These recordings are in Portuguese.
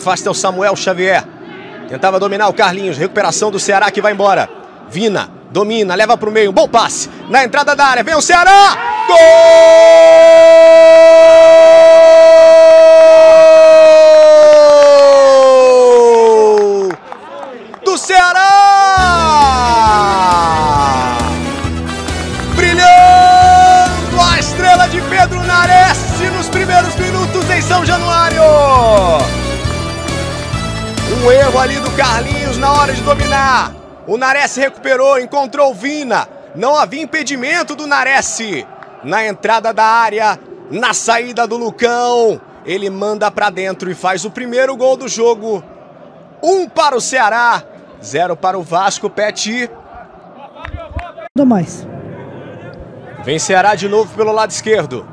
Afasta o Samuel Xavier. Tentava dominar o Carlinhos. Recuperação do Ceará que vai embora. Vina domina, leva para o meio. Bom passe. Na entrada da área. Vem o Ceará. Gol! Do Ceará! Brilhando a estrela de Pedro Naressi nos primeiros minutos em São Januário. Um erro ali do Carlinhos na hora de dominar. O Nares recuperou, encontrou o Vina. Não havia impedimento do Nares. Na entrada da área, na saída do Lucão. Ele manda pra dentro e faz o primeiro gol do jogo. 1 para o Ceará, 0 para o Vasco, Pet. Não mais. Vem Ceará de novo pelo lado esquerdo.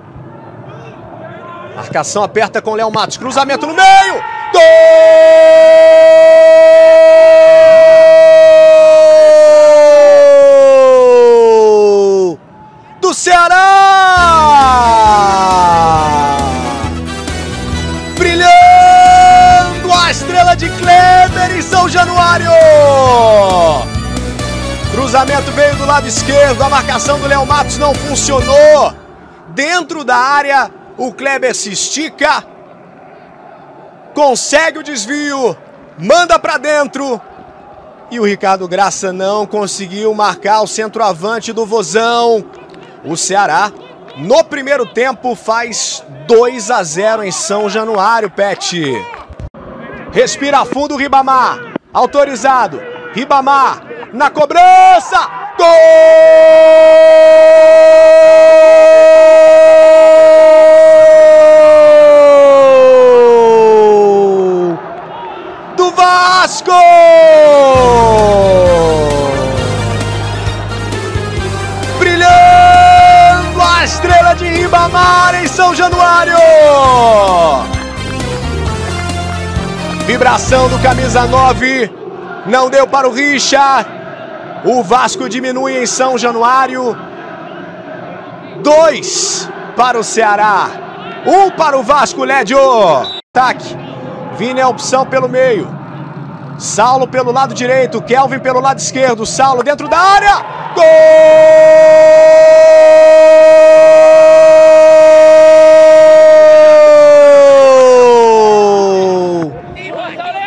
Marcação aperta com Léo Matos. Cruzamento no meio. Gol! Do Ceará! Brilhando a estrela de Kleber em São Januário. Cruzamento veio do lado esquerdo. A marcação do Léo Matos não funcionou. Dentro da área... O Kleber se estica, consegue o desvio, manda pra dentro. E o Ricardo Graça não conseguiu marcar o centroavante do Vozão. O Ceará, no primeiro tempo, faz 2-0 em São Januário, Pet. Respira fundo o Ribamar, autorizado. Ribamar, na cobrança, gol! Vasco! Brilhando a estrela de Ribamar em São Januário! Vibração do camisa 9, não deu para o Richard. O Vasco diminui em São Januário. 2 para o Ceará, 1 para o Vasco, Lédio. Ataque, Vina é a opção pelo meio. Saulo pelo lado direito, Kelvin pelo lado esquerdo, Saulo dentro da área, gol!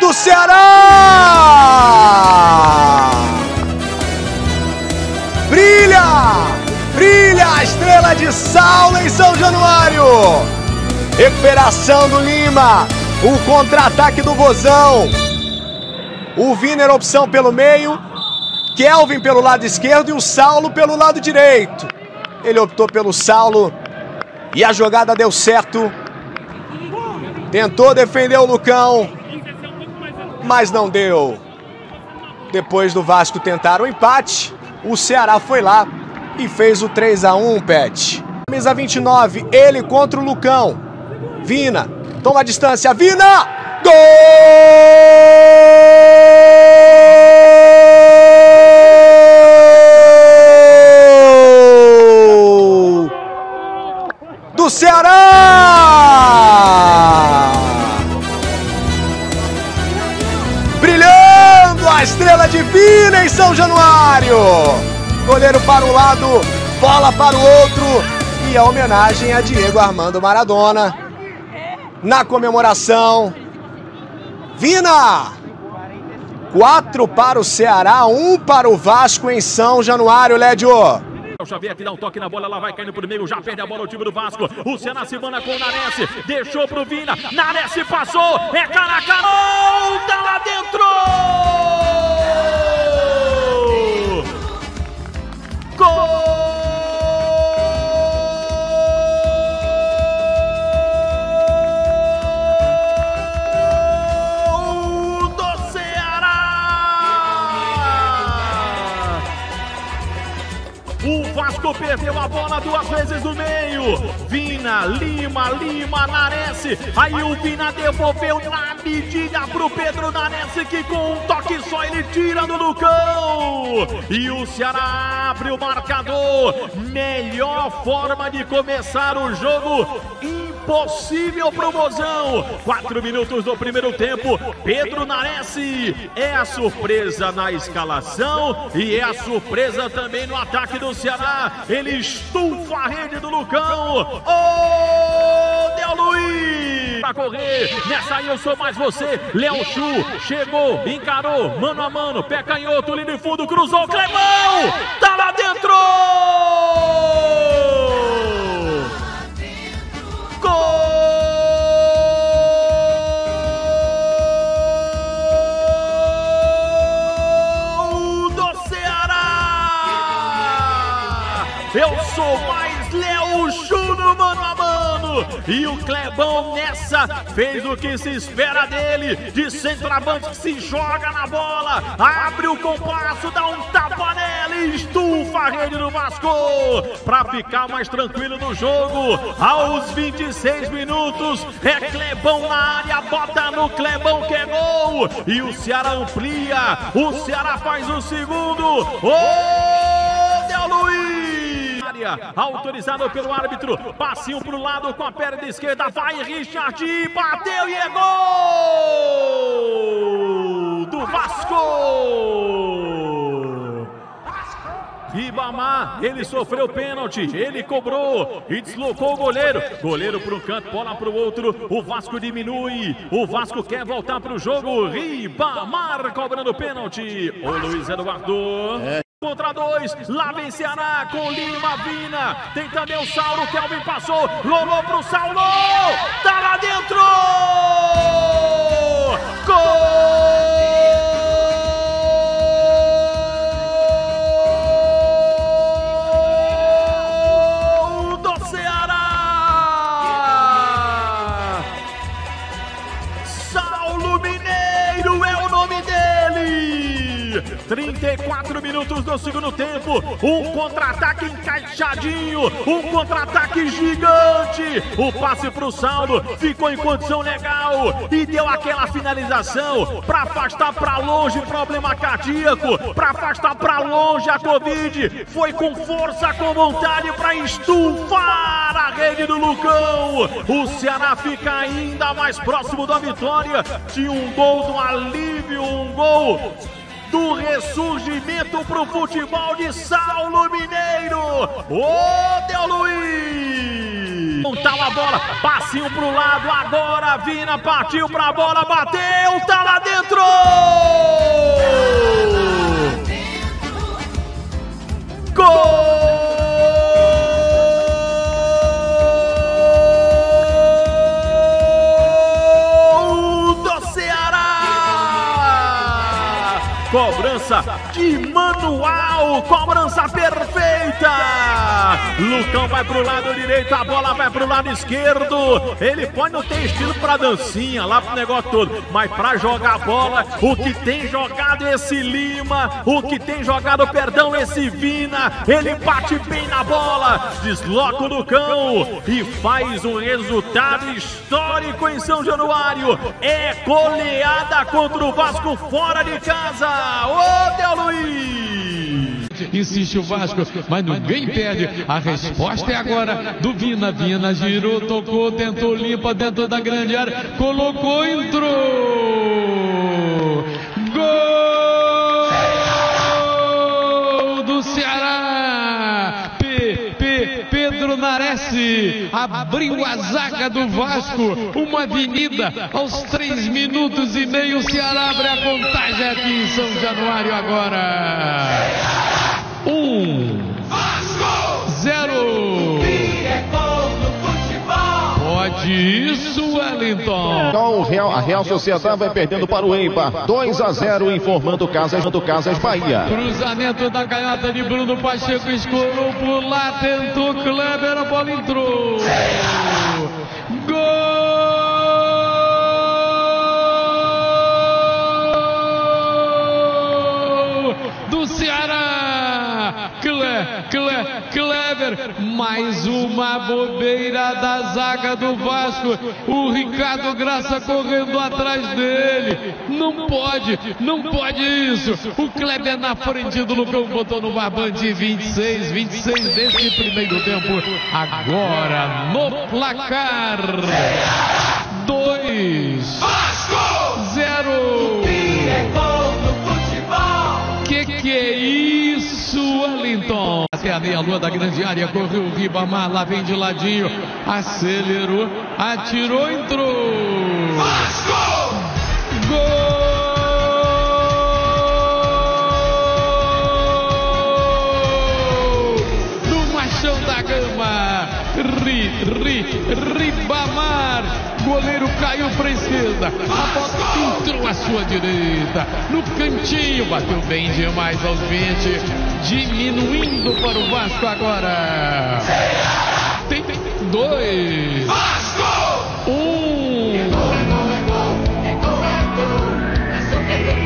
Do Ceará! Brilha! Brilha a estrela de Saulo em São Januário! Recuperação do Lima, o contra-ataque do Vozão. O Vina era opção pelo meio, Kelvin pelo lado esquerdo e o Saulo pelo lado direito. Ele optou pelo Saulo e a jogada deu certo. Tentou defender o Lucão, mas não deu. Depois do Vasco tentar o empate, o Ceará foi lá e fez o 3-1, Pet. Camisa 29, ele contra o Lucão. Vina, toma a distância, Vina! Gol! Do Ceará! Brilhando a estrela de Vina em São Januário! Goleiro para um lado, bola para o outro e a homenagem a Diego Armando Maradona. Na comemoração, Vina! 4 para o Ceará, 1 para o Vasco em São Januário, Lédio. O Xavier que dá um toque na bola, lá vai caindo por meio, já perde a bola o time do Vasco. O Ceará se manda com o Nares, deixou pro Vina, Nares passou, é cara a cara, tá lá dentro! Gol do Ceará! O Vasco perdeu a bola 2 vezes no meio. Vina, Lima, Nares. Aí o Vina devolveu na medida pro Pedro Nares, que com um toque só ele tira do Lucão. E o Ceará abre o marcador. Melhor forma de começar o jogo. possível pro Vozão. 4 minutos do primeiro tempo, Pedro Naressi é a surpresa na escalação e é a surpresa também no ataque do Ceará. Ele estufa a rede do Lucão. Oh, deu Luiz pra correr, nessa aí eu sou mais você. Léo Chu chegou, encarou, mano a mano, pé canhoto, linha de fundo, cruzou, Clemão, tá lá dentro! Eu sou mais Léo Chu no mano a mano. E o Clebão nessa fez o que se espera dele, de centroavante que se joga na bola, abre o compasso, dá um tapa nela e estufa a rede do Vasco pra ficar mais tranquilo no jogo. Aos 26 minutos é Clebão na área, bota no Clebão que é gol. E o Ceará amplia, o Ceará faz o segundo. Ô, Del Luiz! Autorizado pelo árbitro, passinho pro lado com a perna esquerda, vai Richard, bateu e é gol do Vasco! Ribamar, ele sofreu pênalti, ele cobrou e deslocou o goleiro, para um canto, bola para o outro, o Vasco diminui, o Vasco quer voltar para o jogo, Ribamar cobrando pênalti, o Luiz Eduardo... Contra dois, lá vem Ceará com Lima, Vina, tem também o Saulo, Kelvin passou, rolou pro Saulo, tá lá dentro! Gol do Ceará! Saulo Mineiro é o nome dele! 34 minutos do segundo tempo, um contra-ataque encaixadinho, um contra-ataque gigante, o passe para o Saulo, ficou em condição legal e deu aquela finalização para afastar para longe problema cardíaco, para afastar para longe a Covid, foi com força, com vontade para estufar a rede do Lucão, o Ceará fica ainda mais próximo da vitória, tinha um gol do alívio, um gol do ressurgimento pro futebol de Saulo Mineiro. Ô, Del Luiz! Tá lá a bola, passinho pro lado, agora Vina partiu pra bola, bateu, tá lá dentro! Gol! Cobrança de manual, cobrança perfeita. Lucão vai pro lado direito, a bola vai pro lado esquerdo. Ele pode não ter estilo pra dancinha, lá pro negócio todo, mas pra jogar a bola, o que tem jogado esse Lima, o que tem jogado, perdão, esse Vina, ele bate bem na bola, desloca o Lucão e faz um resultado histórico em São Januário. É goleada contra o Vasco fora de casa. Ô, Del Luiz! Insiste o Vasco, mas ninguém perde. A resposta é agora do Vina. Vina girou, tocou, tentou, limpa dentro da grande área, colocou, entrou. Gol do Ceará! Pedro Naressi abriu a zaga do Vasco, uma avenida, aos 3 minutos e meio, o Ceará abre a contagem aqui em São Januário agora. 1-0. Pode isso, Wellington. Então a Real Sociedade vai perdendo para o Eibar, 2-0, informando Casas Bahia. Cruzamento da canhota de Bruno Pacheco, escorou por lá, tentou Kleber, a bola entrou. Gol do Ceará! Kleber, mais uma bobeira da zaga do Vasco, o Ricardo Graça correndo atrás dele, não pode isso. O Kleber na frente do Lucão, botou no barbante, 26 desse primeiro tempo. Agora no placar, 2 Vasco 0. Que é isso, Wellington? Até a meia-lua da grande área, correu o Ribamar, lá vem de ladinho, acelerou, atirou, entrou. Vasco! Gol! No machão da gama, Ribamar, goleiro caiu pra esquerda, a bola entrou à sua direita, no cantinho, bateu bem demais aos 20, diminuindo para o Vasco agora. Tem 2. Vasco! 1. É gol, é gol, é gol, é gol, é gol, é só que eu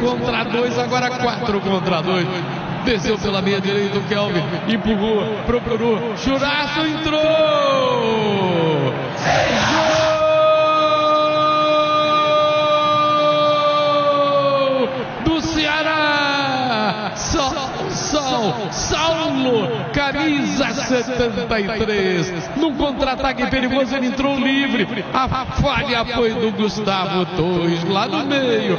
vi. Contra 2, agora 4 contra 2. Desceu pela meia direita o Kelvin, empurrou, procurou, churaço, entrou! Gol! Do Ceará! Saulo, camisa 73. Num contra-ataque perigoso, ele entrou livre. A falha foi do Gustavo Torres. Lá no meio.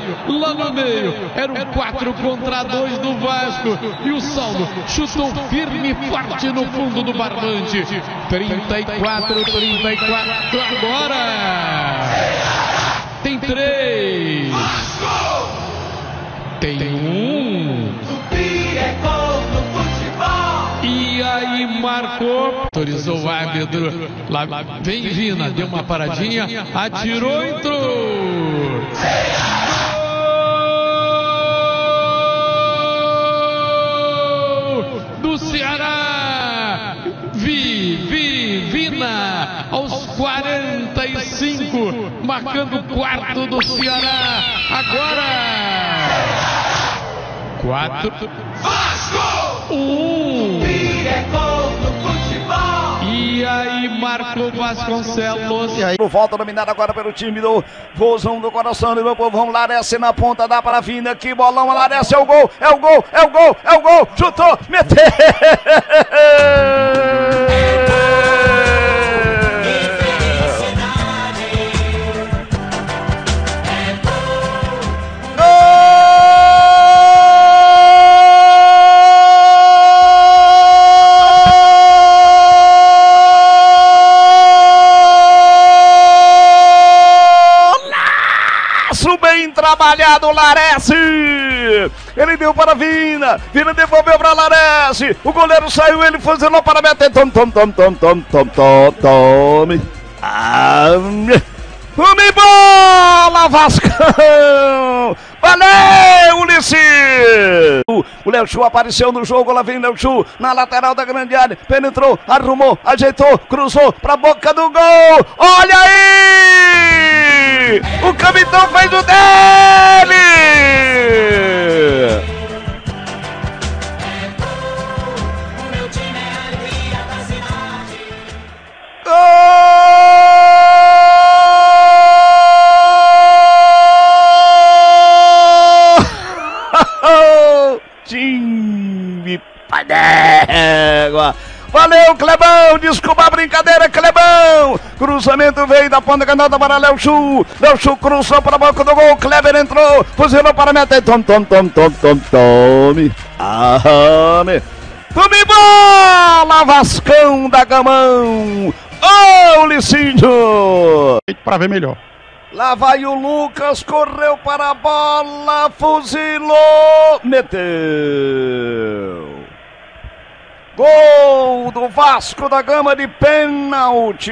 Era um 4 contra 2 do Vasco. E o Saulo chutou firme e forte no fundo do barbante. 34. Agora tem 3. Tem 1. É gol no futebol. E aí marcou, autorizou o árbitro, lá vem Vina, deu uma paradinha, atirou, entrou. Gol do Ceará, Vina aos 45, marcando o quarto do Ceará. Agora 4. Vasco! 1. É gol do futebol. E aí marcou Vasconcelos. E aí volta dominada agora pelo time do Vozão do coração do meu povão. Naressi na ponta, dá para Vina. Que bolão, Naressi, é o gol. Chutou, meteu. Trabalhado Naressi, ele deu para Vina devolveu para Naressi, o goleiro saiu, ele fuzilou para meter, tome bola, Vascão, valeu, Ulisses. O Léo Chu apareceu no jogo, lá vem Léo Chu na lateral da grande área, penetrou, arrumou, ajeitou, cruzou para a boca do gol, olha aí, o capitão fez o dele! Valeu, Clebão, desculpa a brincadeira, Clebão. Cruzamento veio da ponta canada para Léo Chu cruzou para a boca do gol, Kleber entrou, fuzilou para a meta, tome bola, Vascão da Gamão, ô Licinho, para ver melhor. Lá vai o Lucas, correu para a bola, fuzilou, meteu. Gol do Vasco da Gama de pênalti.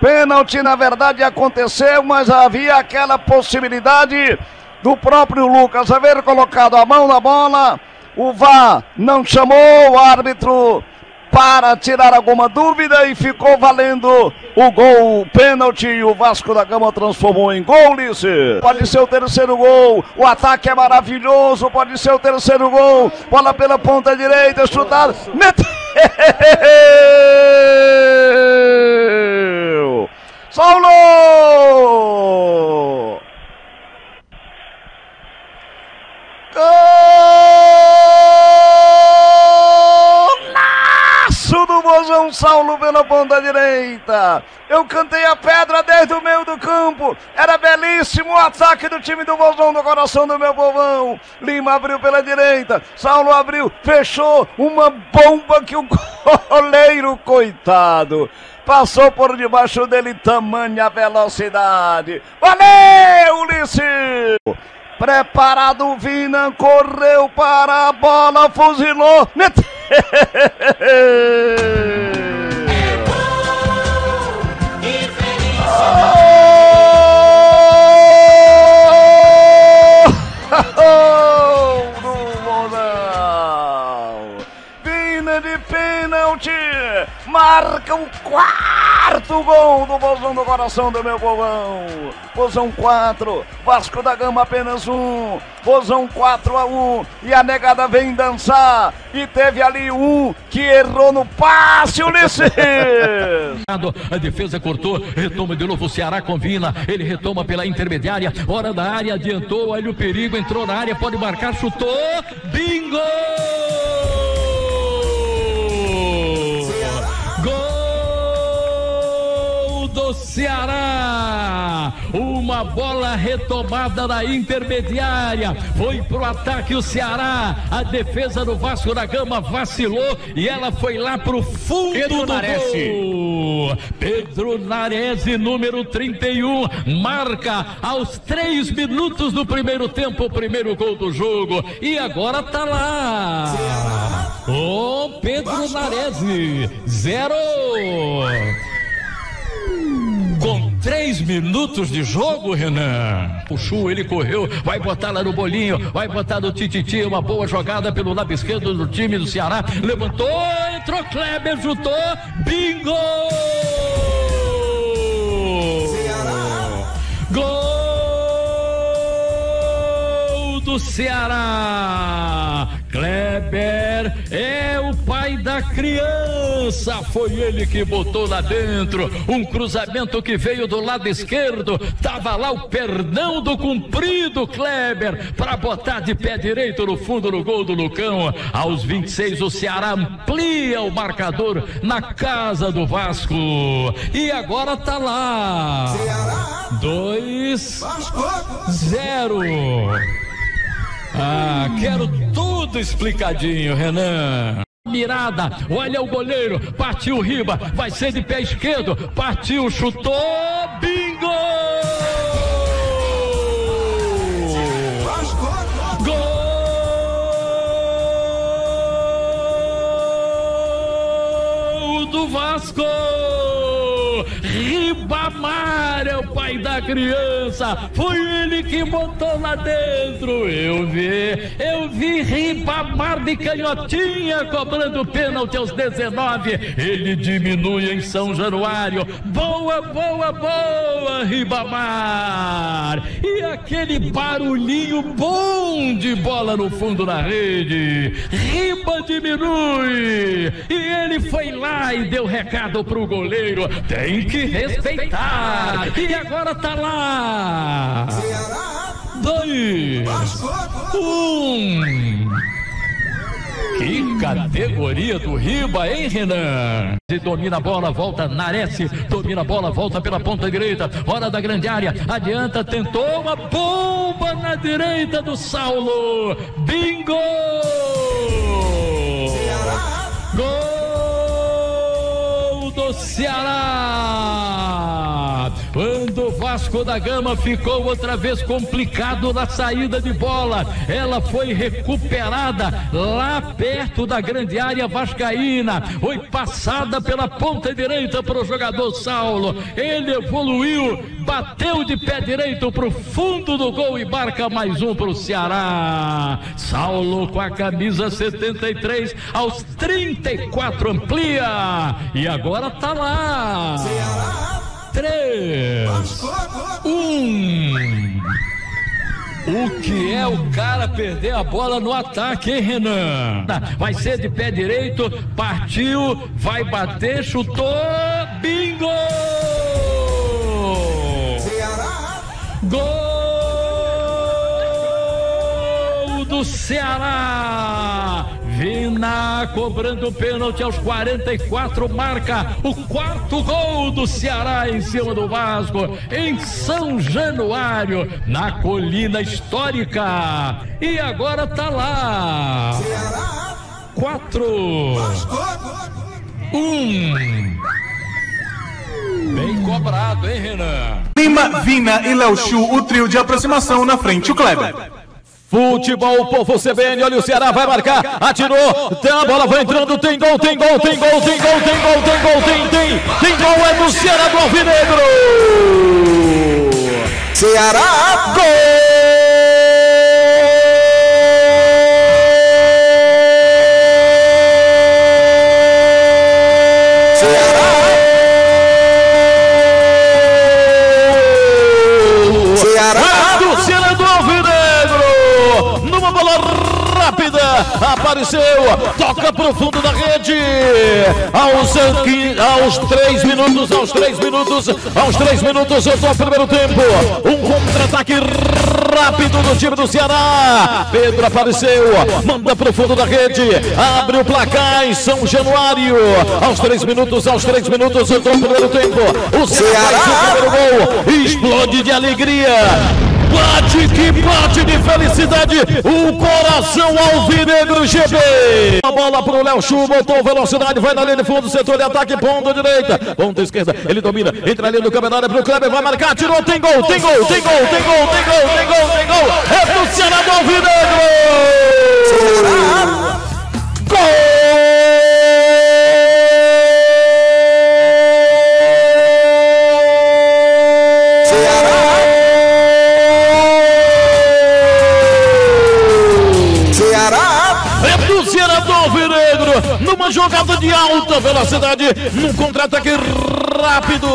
Pênalti na verdade aconteceu, mas havia aquela possibilidade do próprio Lucas haver colocado a mão na bola. O VAR não chamou o árbitro para tirar alguma dúvida e ficou valendo o gol, o pênalti, e o Vasco da Gama transformou em gol, Lice. Pode ser o terceiro gol, o ataque é maravilhoso, pode ser o terceiro gol, bola pela ponta direita, chutado, meteu! Saulo! Golaço do Vozão, Saulo pela ponta direita. Eu cantei a pedra desde o meio do campo. Era belíssimo o ataque do time do Vozão, do coração do meu povão. Lima abriu pela direita. Saulo abriu, fechou. Uma bomba que o goleiro, coitado, passou por debaixo dele, tamanha velocidade. Valeu, Ulisses! Preparado o Vina, correu para a bola, fuzilou. Marca o quarto gol do Vozão, do coração do meu povão. Vozão 4, Vasco da Gama apenas 1. Vozão 4-1. E a negada vem dançar. E teve ali um que errou no passe, Ulisses. A defesa cortou, retoma de novo o Ceará com Vina. Ele retoma pela intermediária, hora da área, adiantou, olha o perigo, entrou na área, pode marcar, chutou. Bingo! Do Ceará, uma bola retomada da intermediária, foi pro ataque o Ceará, a defesa do Vasco da Gama vacilou e ela foi lá pro fundo do gol. Pedro Naressi, número 31, marca aos 3 minutos do primeiro tempo o primeiro gol do jogo e agora tá lá o Pedro Naressi. 0 com 3 minutos de jogo, Renan. O Chu, ele correu, vai botar lá no bolinho, vai botar no tititi, uma boa jogada pelo lado esquerdo do time do Ceará, levantou, entrou Kleber, chutou, bingo! Ceará! Gol do Ceará! Kleber é o pai da criança, foi ele que botou lá dentro, um cruzamento que veio do lado esquerdo, tava lá o pernão do comprido Kleber, para botar de pé direito no fundo do gol do Lucão. Aos 26 o Ceará amplia o marcador na casa do Vasco, e agora tá lá, 2-0. Ah, quero tudo explicadinho, Renan. Mirada, olha o goleiro, partiu o Riba, vai ser de pé esquerdo, partiu, chutou, bingo! Gol do Vasco! Ribamar é o pai da criança, foi ele que botou lá dentro, eu vi Ribamar de canhotinha cobrando pênalti aos 19, ele diminui em São Januário, boa Ribamar, e aquele barulhinho bom de bola no fundo da rede, Riba diminui, e ele foi lá e deu recado pro goleiro, tem que respeitar. E agora tá lá. 2-1. Que categoria do Riba, hein, Renan? Domina a bola, volta Naressi, domina a bola, volta pela ponta direita, hora da grande área, adianta, tentou uma bomba na direita do Saulo. Bingo! Gol do Ceará! Quando o Vasco da Gama ficou outra vez complicado na saída de bola, ela foi recuperada lá perto da grande área vascaína, foi passada pela ponta direita para o jogador Saulo, ele evoluiu, bateu de pé direito para o fundo do gol e marca mais um para o Ceará. Saulo com a camisa 73, aos 34 amplia e agora tá lá. Ceará! 3-1. O que é o cara perder a bola no ataque, hein, Renan? Vai ser de pé direito, partiu, vai bater, chutou, bingo! Gol do Ceará! Vina cobrando o pênalti aos 44, marca o quarto gol do Ceará em cima do Vasco, em São Januário, na colina histórica. E agora tá lá. Ceará 4-1. Bem cobrado, hein, Renan? Lima, Vina e Léo Chu, o trio de aproximação na frente, o Kleber. Futebol, povo CBN, olha o Ceará, vai marcar, atirou, a bola vai entrando, tem gol, tem gol, tem gol, tem gol, tem gol, tem gol, tem gol, é do Ceará, do Alvinegro. Ceará, gol! Apareceu, toca pro fundo da rede, aos 3 minutos do primeiro tempo, um contra-ataque rápido do time do Ceará. Pedro apareceu, manda pro fundo da rede, abre o placar em São Januário, aos 3 minutos do primeiro tempo, o Ceará faz o primeiro gol, explode de alegria. Bate que bate de felicidade, o coração alvinegro GB. A bola pro Léo Chu, botou velocidade, vai na linha de fundo, setor de ataque, ponta direita, ponta esquerda, ele domina, entra ali no campeonato, é pro Kleber, vai marcar, tirou, tem gol, é do Ceará do Alvinegro! Gol! Numa jogada de alta velocidade, num contra-ataque rápido,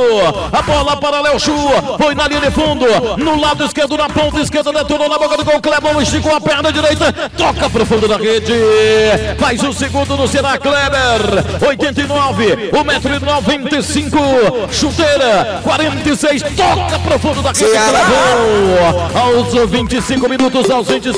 a bola para Léo Chu, foi na linha de fundo, no lado esquerdo, na ponta esquerda, detonou na boca do gol, Kleber esticou a perna direita, toca pro fundo da rede, faz o segundo no Ceará, Kleber, 89, 1,95 m, chuteira, 46, toca pro fundo da rede, Ceará. Aos 25 minutos do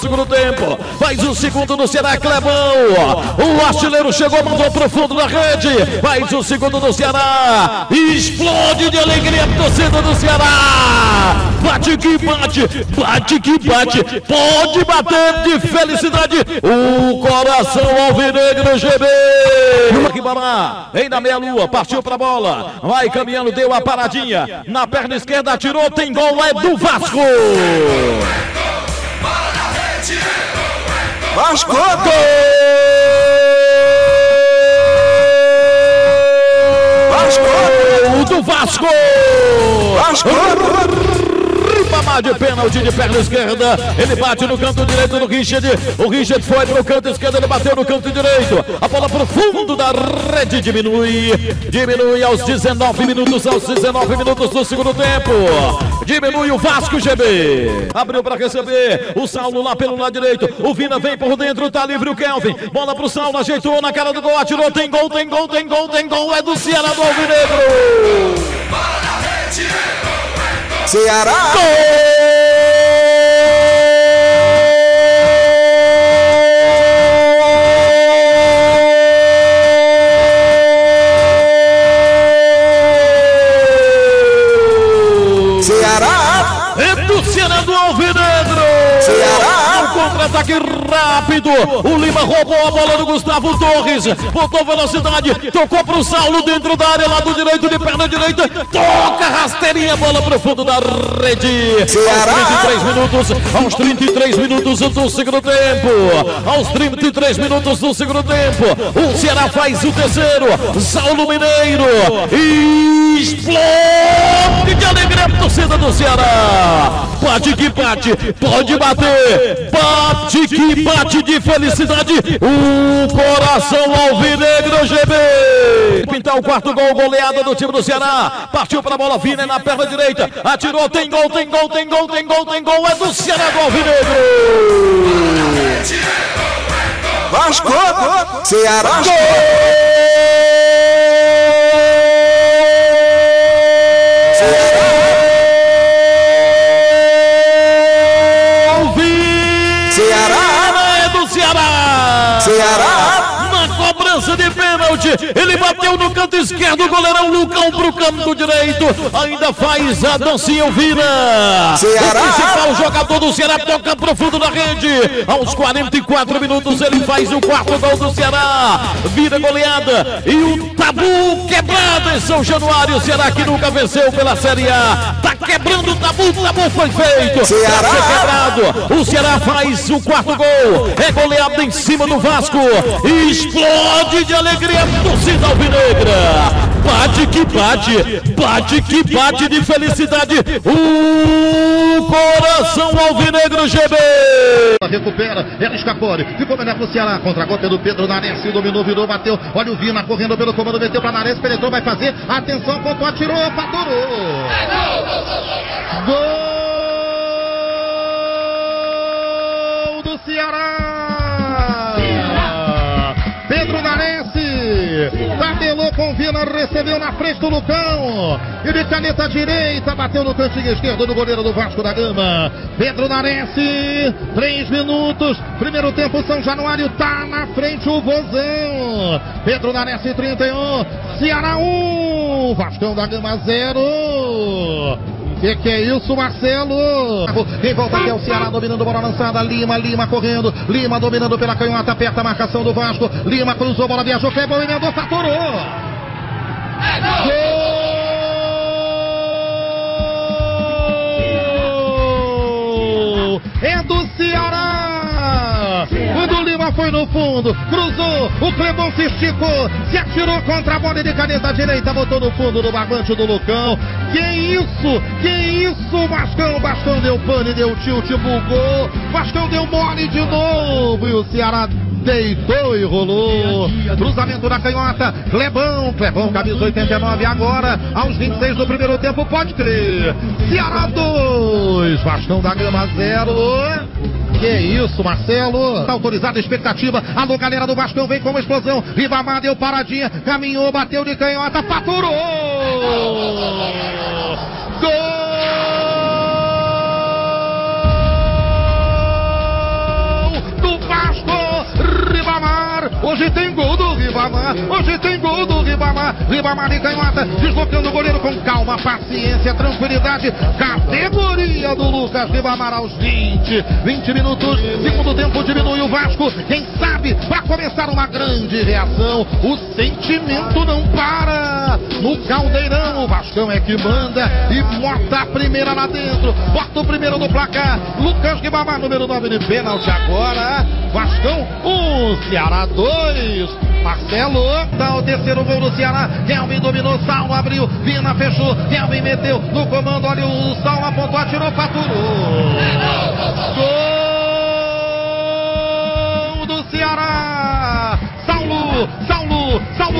segundo tempo, faz o segundo no Ceará, Kleber. O artilheiro chegou, mandou pro fundo da rede, faz o segundo do Ceará, explode de alegria a torcida do Ceará, bate que bate, pode bater de felicidade, o coração alvinegro GB. Ribamar, vem na meia lua, partiu pra bola, vai caminhando, deu a paradinha, na perna esquerda atirou, tem gol, é do Vasco! Vasco, gol! Gol do Vasco! Ribamar de pênalti de perna esquerda, ele bate no canto direito do Richard, o Richard foi pro canto esquerdo, ele bateu no canto direito, a bola pro fundo da rede, diminui aos 19 minutos do segundo tempo, diminui o Vasco GB, abriu para receber, o Saulo lá pelo lado direito, o Vina vem por dentro, tá livre o Kelvin, bola pro Saulo, ajeitou na cara do gol, atirou, tem gol, é do Ceará do Alvinegro! Ceará! Gol! Ceará! É do Ceará do Alvinegro! Ceará! Um contra-ataque rápido, o Lima roubou a bola do Gustavo Torres, botou velocidade, tocou pro Saulo dentro da área, lado direito, de perna direita, toca, rasteirinha, bola pro fundo da rede. Aos 33 minutos do segundo tempo, o Ceará faz o terceiro, Saulo Mineiro, e explode de alegria a torcida do Ceará, bate que bate, pode bater, bate que bate de felicidade, o coração alvinegro GB. Pintar o quarto gol, goleada do time do Ceará, partiu pra bola, Vina na perna direita, atirou, tem gol, é do Ceará do Alvinegro. Vasco, Ceará, gol! Ceará! bateu no canto esquerdo, o goleirão Lucão pro canto direito, ainda faz a dancinha o Vina. O principal jogador do Ceará toca pro fundo da rede, aos 44 minutos ele faz o quarto gol do Ceará, vira goleada e o tabu quebrado em São Januário. Ceará que nunca venceu pela Série A, tá quebrando o tabu foi feito, Ceará quebrado, o Ceará faz o quarto gol, é goleada em cima do Vasco, e explode de alegria a torcida alvinegra. Bate que bate, bate que bate de felicidade o coração alvinegro GB. Recupera, ela escapou, ficou melhor pro Ceará, contra a gota do Pedro Naressi, dominou, virou, bateu, olha o Vina correndo pelo comando, meteu pra Nares, penetrou, vai fazer, atenção, contou, atirou, faturou. Gol do Ceará! Pedro Naressi tabelou com Vina, recebeu na frente do Lucão e de caneta direita bateu no cantinho esquerdo do goleiro do Vasco da Gama, Pedro Naressi. 3 minutos, primeiro tempo, São Januário tá na frente, o Vozão. Pedro Naressi 31, Ceará 1, Vascão da Gama 0. Que é isso, Marcelo? Quem volta aqui é o Ceará, dominando bola lançada, Lima correndo, Lima dominando pela canhota, aperta a marcação do Vasco, Lima cruzou, bola viajou, Kleber emendou, faturou! Gol! É do Ceará! Quando o Lima foi no fundo, cruzou, o Clebão se esticou, se atirou contra a bola de caneta direita, botou no fundo do barbante do Lucão. Que isso, Vascão, Vascão deu pane, deu tilt, bugou, Vascão deu mole de novo e o Ceará deitou e rolou. Cruzamento da canhota, Clebão, camisa 89, agora, aos 26 do primeiro tempo, pode crer, Ceará 2, Vascão da Gama 0. Que isso, Marcelo? Tá autorizada a expectativa. Alô, galera do Vascão, vem com uma explosão. Ribamar deu paradinha, caminhou, bateu de canhota, faturou! Gol do Vasco! Ribamar! Hoje tem gol do Ribamar! Hoje tem gol do Ribamar! Ribamar de canhota, deslocando o goleiro com calma, paciência, tranquilidade, categoria do Lucas Ribamar aos 20 minutos, segundo tempo diminui o Vasco, quem sabe vai começar uma grande reação, o sentimento não para, no caldeirão o Vascão é que manda e bota a primeira lá dentro, bota o primeiro no placar, Lucas Ribamar, número 9 de pênalti agora, Vascão 1, Ceará 2, Marcelo, dá o terceiro gol do Ceará, Kelvin dominou, Saulo abriu, Vina fechou, Kelvin meteu no comando, olha o Saulo apontou, atirou, faturou. Gol do Ceará, Saulo,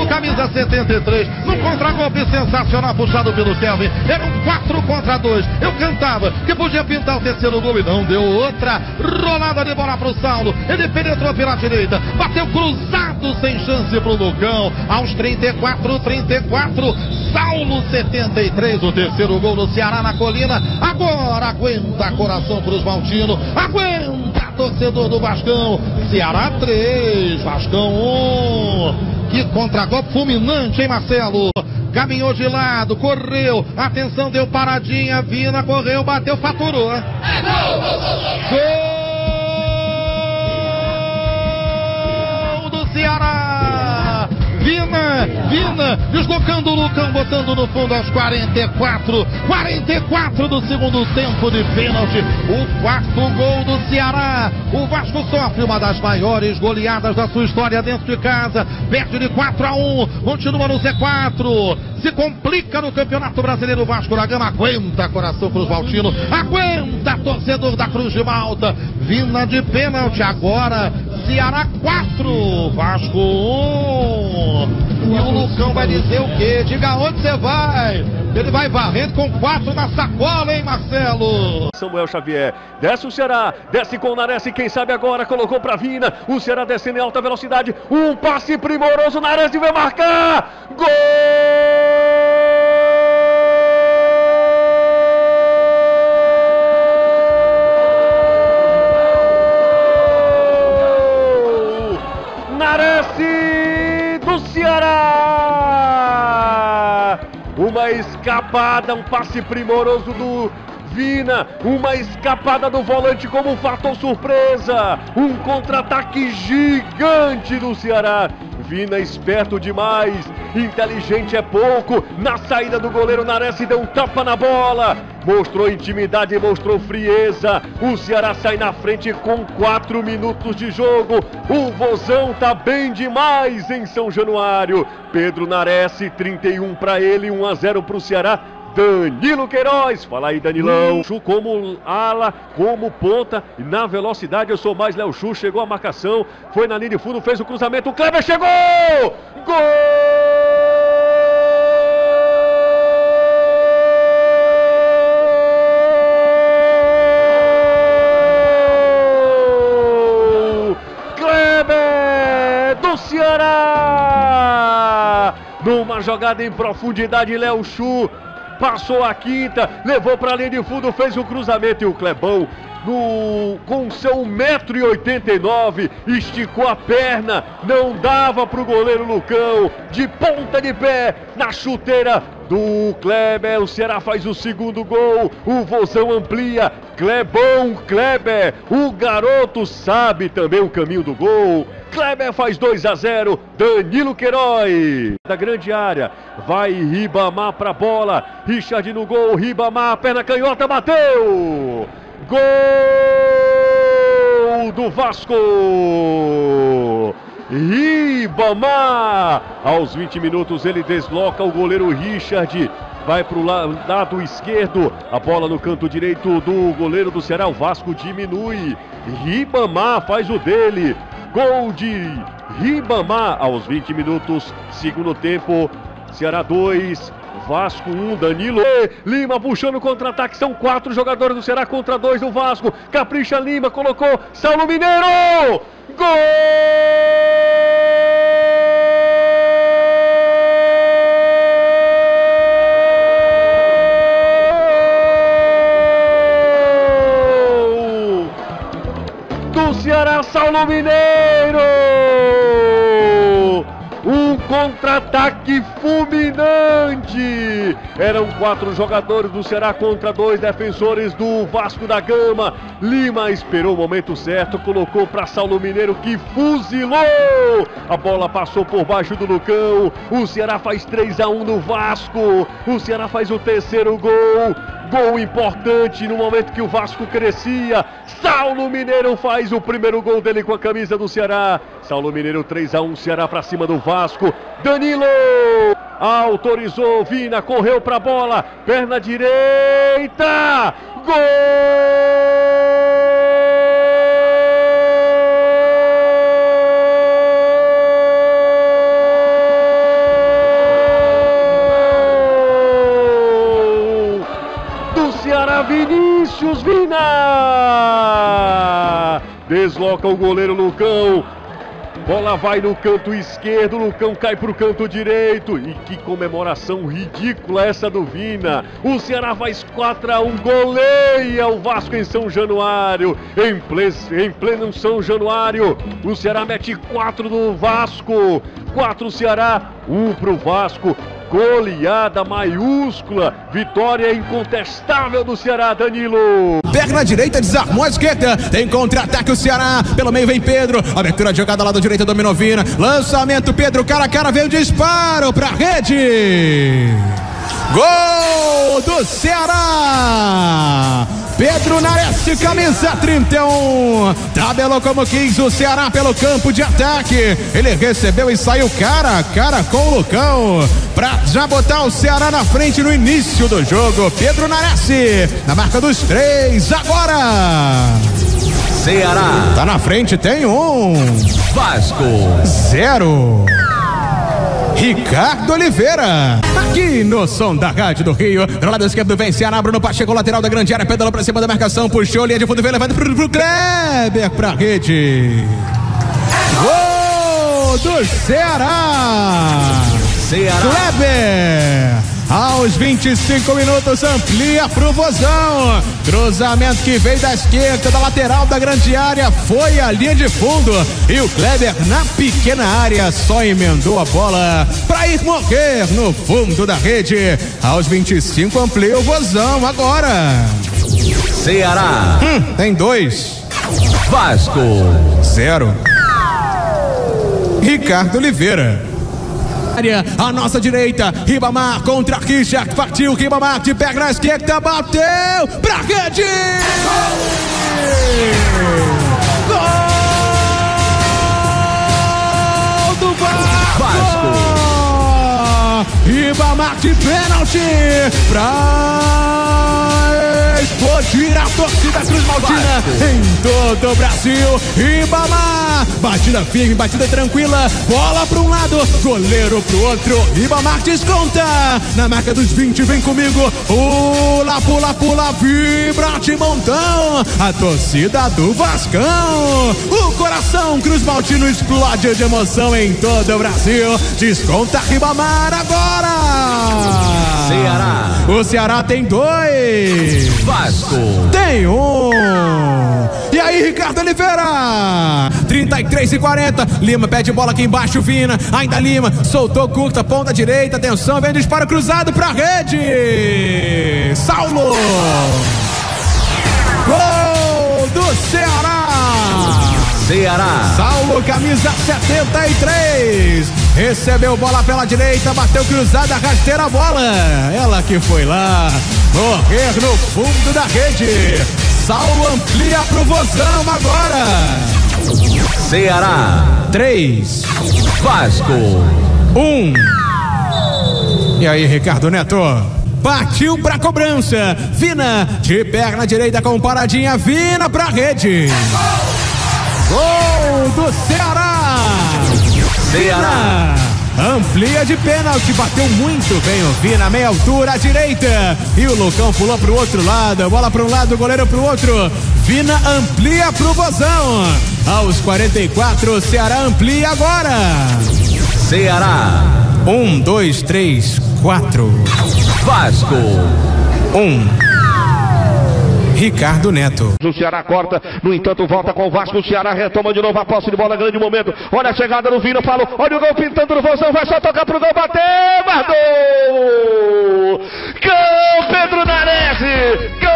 camisa 73, num contragolpe sensacional puxado pelo Kelvin, eram 4 contra 2, eu cantava que podia pintar o terceiro gol e não deu outra, rolada de bola pro Saulo, ele penetrou pela direita, bateu cruzado sem chance pro Lucão, aos 34, Saulo 73, o terceiro gol do Ceará na colina, agora aguenta coração Cruz Maltino, aguenta torcedor do Vascão, Ceará 3, Vascão 1. Que contragolpe fulminante, hein, Marcelo? Caminhou de lado, correu, atenção, deu paradinha, Vina correu, bateu, faturou. Gol do Ceará! Vina, deslocando o Lucão, botando no fundo aos 44 do segundo tempo de pênalti, o quarto gol do Ceará. O Vasco sofre uma das maiores goleadas da sua história dentro de casa, perde de 4-1, continua no Z4, se complica no Campeonato Brasileiro. O Vasco da Gama aguenta coração Cruz Maltino, aguenta torcedor da Cruz de Malta, Vina de pênalti agora, Ceará 4, Vasco 1. E o Lucão vai dizer o quê? Diga onde você vai. Ele vai varrendo com 4 na sacola, hein, Marcelo? Samuel Xavier, desce o Ceará, desce com o Nares, quem sabe agora, colocou pra Vina, o Ceará descendo em alta velocidade, um passe primoroso, Nares vai marcar, gol! Nares do Ceará! uma escapada, um passe primoroso do Vina, uma escapada do volante como um fator surpresa, um contra-ataque gigante do Ceará. Vina esperto demais, inteligente é pouco, na saída do goleiro Naressi deu um tapa na bola, mostrou intimidade, mostrou frieza. O Ceará sai na frente com 4 minutos de jogo. O Vozão tá bem demais em São Januário. Pedro Naressi, 31 para ele, 1-0 para o Ceará. Danilo Queiroz, fala aí Danilão. Chu como ala, como ponta, e na velocidade eu sou mais Léo Chu. Chegou a marcação, foi na linha de fundo, fez o cruzamento, o Kleber chegou! Gol! Kleber do Ceará! Numa jogada em profundidade, Léo Chu passou a quinta, levou para a linha de fundo, fez o cruzamento e o Clebão, com seu 1,89 m, esticou a perna, não dava para o goleiro Lucão, de ponta de pé, na chuteira do Kleber. O Ceará faz o segundo gol, o Vozão amplia, Kleber, o garoto sabe também o caminho do gol. Kleber faz 2-0, Danilo Queiroz. Da grande área, vai Ribamar pra bola, Richard no gol, Ribamar, perna canhota, bateu! Gol do Vasco! Ribamar! Aos 20 minutos ele desloca o goleiro Richard, vai pro lado esquerdo, a bola no canto direito do goleiro do Ceará, o Vasco diminui, Ribamar faz o dele. Gol de Ribamar aos 20 minutos, segundo tempo, Ceará 2, Vasco 1, Danilo. Lima puxando o contra-ataque, são 4 jogadores do Ceará contra 2 do Vasco. Capricha Lima, colocou Saulo Mineiro! Gol! Do Ceará, Saulo Mineiro! Um contra-ataque fulminante! Eram 4 jogadores do Ceará contra 2 defensores do Vasco da Gama. Lima esperou o momento certo, colocou para Saulo Mineiro, que fuzilou! A bola passou por baixo do Lucão. O Ceará faz 3-1 no Vasco. O Ceará faz o terceiro gol. Gol importante no momento que o Vasco crescia. Saulo Mineiro faz o primeiro gol dele com a camisa do Ceará. Saulo Mineiro 3-1, Ceará para cima do Vasco. Danilo autorizou, Vina correu para a bola, perna direita. Gol do Ceará, Vinícius Vina. Desloca o goleiro Lucão. Bola vai no canto esquerdo, Lucão cai pro canto direito. E que comemoração ridícula essa do Vina. O Ceará faz 4-1, goleia o Vasco em São Januário. Em pleno São Januário, o Ceará mete 4 no Vasco. 4 Ceará, 1 pro Vasco. Goleada maiúscula, vitória incontestável do Ceará, Danilo. Perna direita, desarmou a esquerda, tem contra-ataque o Ceará, pelo meio vem Pedro, abertura de jogada lá do direito, dominou Vina, lançamento Pedro, cara a cara, veio disparo pra rede, gol do Ceará! Pedro Naressi, camisa 31, tabelou como quis o Ceará pelo campo de ataque, ele recebeu e saiu cara a cara com o Lucão, pra já botar o Ceará na frente no início do jogo. Pedro Naressi, na marca dos 3, agora! Ceará, tá na frente, tem 1, Vasco, 0. Ricardo Oliveira, aqui no som da Rádio do Rio, do lado esquerdo vem Ceará, Bruno Pacheco, lateral da grande área, pedalou pra cima da marcação, puxou, linha de fundo, veio levando pro Kleber, pra rede, gol do Ceará, Kleber, Aos 25 minutos amplia pro Vozão. Cruzamento que veio da esquerda, da lateral da grande área, foi a linha de fundo e o Kleber na pequena área só emendou a bola pra ir morrer no fundo da rede. Aos 25 amplia o Vozão agora. Ceará. Tem 2. Vasco. 0. Ricardo Oliveira. Área, à nossa direita, Ribamar contra Richard, partiu Ribamar de pé na esquerda, bateu pra rede! Gol! Gol do Vasco! Ribamar de pênalti pra explodir a torcida Cruz Maltina em todo o Brasil. Ribamar, batida firme, batida tranquila, bola para um lado, goleiro pro outro. Ribamar desconta na marca dos 20, vem comigo. Pula, pula, pula, vibra de montão a torcida do Vascão. O coração Cruz Maltino explode de emoção em todo o Brasil. Desconta Ribamar agora. Ceará. O Ceará tem 2. Vasco tem 1. E aí, Ricardo Oliveira? 33:40. Lima pede bola aqui embaixo, Vina. Ainda Lima, soltou curta, ponta direita. Atenção, vem disparo cruzado pra rede. Saulo. Gol do Ceará. Saulo, camisa 73. Recebeu bola pela direita, bateu cruzada, rasteira a bola. Ela que foi lá morrer no fundo da rede. Saulo amplia pro Vozão agora. Ceará. 3. Vasco. 1. E aí, Ricardo Neto? Partiu pra cobrança. Vina de perna direita com paradinha. Vina pra rede. Gol do Ceará. Amplia de pênalti, bateu muito bem o Vina, meia altura à direita, e o Lucão pulou pro outro lado, bola para um lado, goleiro pro outro. Vina amplia pro Vozão. Aos 44, o Ceará amplia agora. Ceará. 1, 2, 3, 4. Vasco. 1. Ricardo Neto. O Ceará corta, no entanto volta com o Vasco, o Ceará retoma de novo a posse de bola, grande momento, olha a chegada do Vina, falou, olha o gol pintando no Vozão, vai só tocar pro gol, bateu, guardou! Gol, Pedro Naressi! Gol!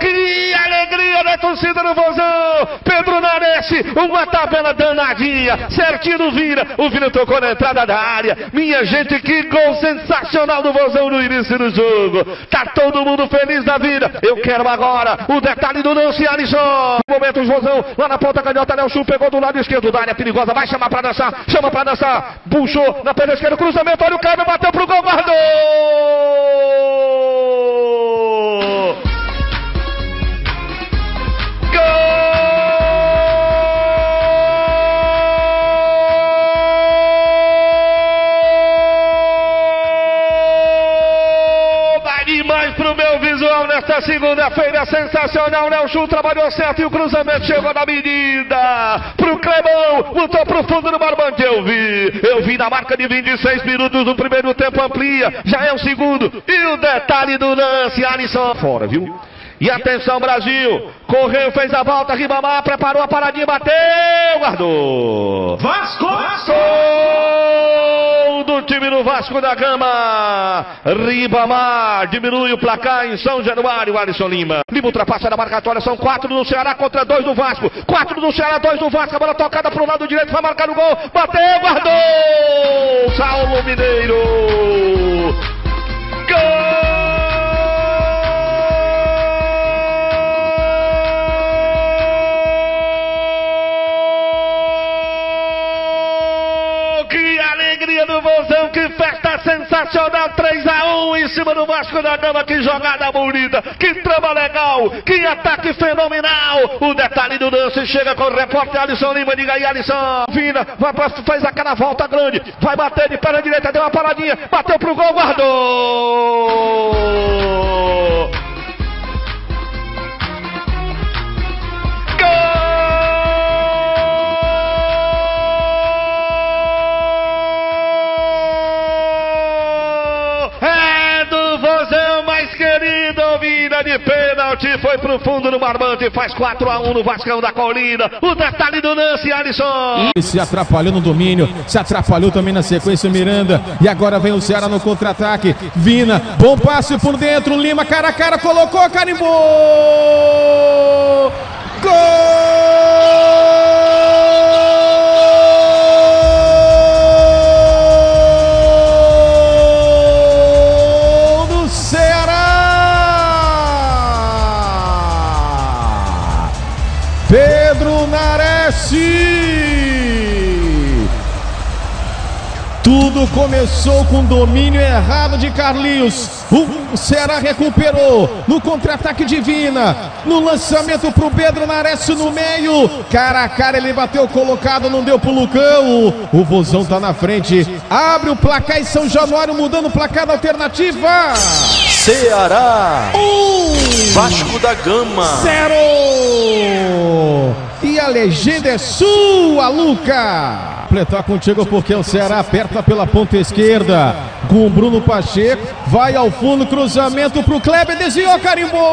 Que alegria da torcida no Vozão! Pedro Naressi, uma tabela danadinha, certinho do Vina. O Vina tocou na entrada da área. Minha gente, que gol sensacional do Vozão no início do jogo. Tá todo mundo feliz da vida. Eu quero agora o detalhe do lance, Alisson. Momento do Vozão, lá na ponta canhota, Léo Chu pegou do lado esquerdo da área perigosa, vai chamar pra dançar, puxou na perna esquerda, cruzamento, olha o Kleber, bateu pro gol, guardou! Nesta segunda-feira sensacional, Léo Chu trabalhou certo e o cruzamento chegou na medida pro Clemão, botou pro fundo do barbante. Eu vi na marca de 26 minutos do primeiro tempo, amplia, já é o segundo. E o detalhe do lance, Alisson fora, viu? E atenção, Brasil, correu, fez a volta, Ribamar preparou a paradinha, bateu, guardou. Vasco! Do time do Vasco da Gama, Ribamar diminui o placar em São Januário. Alisson Lima ultrapassa na marcatória, são 4 do Ceará contra 2 do Vasco, 4 do Ceará, 2 do Vasco, a bola tocada pro lado direito, vai marcar o gol, bateu, guardou, Saulo Mineiro, gol! Do Vozão, que festa sensacional, 3-1 em cima do Vasco da Gama, que jogada bonita, que trama legal, que ataque fenomenal. O detalhe do lance chega com o repórter Alisson Lima, diga aí, Alisson. Vina, faz aquela volta grande, vai bater de perna direita, deu uma paradinha, bateu pro gol, guardou! Gol! pênalti, foi pro fundo no barbante, faz 4-1 no Vascão da Colina. O detalhe do lance, Alisson. E se atrapalhou no domínio, se atrapalhou também na sequência o Miranda. E agora vem o Ceará no contra-ataque. Vina, bom passe por dentro, Lima, cara a cara, colocou, carimbou! Gol! Pedro Naressi! Tudo começou com domínio errado de Carlinhos. O Ceará recuperou no contra-ataque de Vina. No lançamento para o Pedro Naressi no meio. Cara a cara, ele bateu colocado, não deu para o Lucão. O Vozão tá na frente. Abre o placar e São Januário mudando o placar da alternativa. Ceará 1, Vasco da Gama 0. E a legenda é sua, Luca. Completar contigo porque o Ceará aperta pela ponta esquerda com o Bruno Pacheco, vai ao fundo, cruzamento pro Kleber, desviou, carimbou!